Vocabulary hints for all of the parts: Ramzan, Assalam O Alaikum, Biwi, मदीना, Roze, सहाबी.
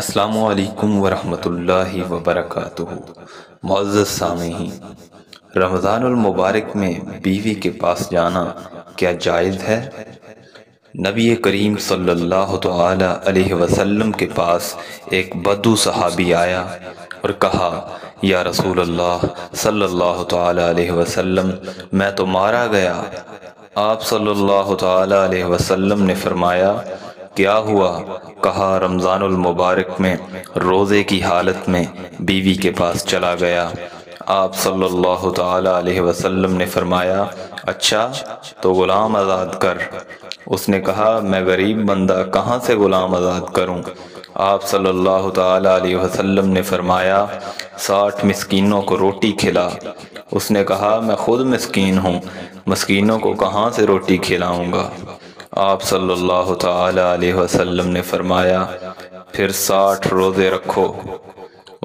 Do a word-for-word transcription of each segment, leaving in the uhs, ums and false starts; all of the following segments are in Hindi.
अस्सलामु अलैकुम वरहमतुल्लाहि वबरकातुहु। मुअज़्ज़ज़ सामीईन, रमज़ानुल मुबारक में बीवी के पास जाना क्या जायज़ है? नबी करीम सल्लल्लाहु तआला अलैहि वसल्लम के पास एक बदू सहाबी आया और कहा, या रसूल अल्लाह सल्लल्लाहु तआला अलैहि वसल्लम, मैं तो मारा गया। आप सल्लल्लाहु तआला अलैहि वसल्लम ने फरमाया, क्या हुआ? कहा, रमज़ानुल मुबारक में रोज़े की हालत में बीवी के पास चला गया। आप सल्लल्लाहु तआला अलैहि वसल्लम ने फरमाया, अच्छा तो ग़ुलाम आज़ाद कर। उसने कहा, मैं गरीब बंदा कहाँ से ग़ुलाम आज़ाद करूँ? आप सल्लल्लाहु तआला अलैहि वसल्लम ने फरमाया, साठ मिस्कीनों को रोटी खिला। उसने कहा, मैं खुद मिस्कीन हूँ, मिस्कीनों को कहाँ से रोटी खिलाऊँगा? आप सल्लल्लाहु तआला अलैहि वसल्लम ने फरमाया, फिर साठ रोज़े रखो।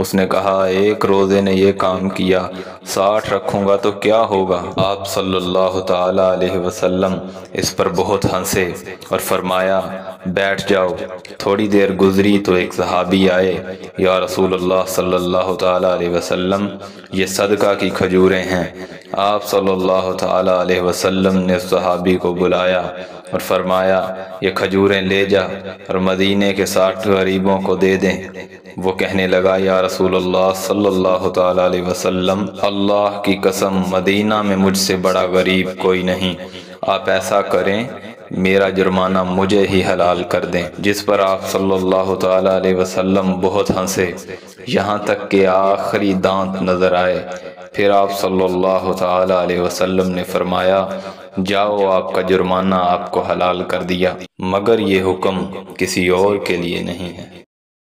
उसने कहा, एक रोज़े ने ये काम किया, साठ रखूँगा तो क्या होगा? आप सल्लल्लाहु तआला अलैहि वसल्लम इस पर बहुत हंसे और फरमाया, बैठ जाओ। थोड़ी देर गुजरी तो एक सहाबी आए, या रसूलल्लाह सल्लल्लाहु तआला अलैहि वसल्लम, ये सदका की खजूरें हैं। आप सल्लल्लाहु तआला अलैहि वसल्लम ने सहाबी को बुलाया और फरमाया, ये खजूरें ले जा और मदीने के साठ गरीबों को दे दें। वो कहने लगा, या रसूलल्लाह सल्लल्लाहु तआला अलैहि वसल्लम, अल्लाह की कसम, मदीना में मुझसे बड़ा गरीब कोई नहीं। आप ऐसा करें, मेरा जुर्माना मुझे ही हलाल कर दें। जिस पर आप सल्लल्लाहु तआला अलैहि वसल्लम बहुत हंसे, यहाँ तक के आखिरी दांत नज़र आए। फिर आप सल्लल्लाहु तआला अलैहि वसल्लम ने फरमाया, जाओ, आपका जुर्माना आपको हलाल कर दिया, मगर ये हुक्म किसी और के लिए नहीं है।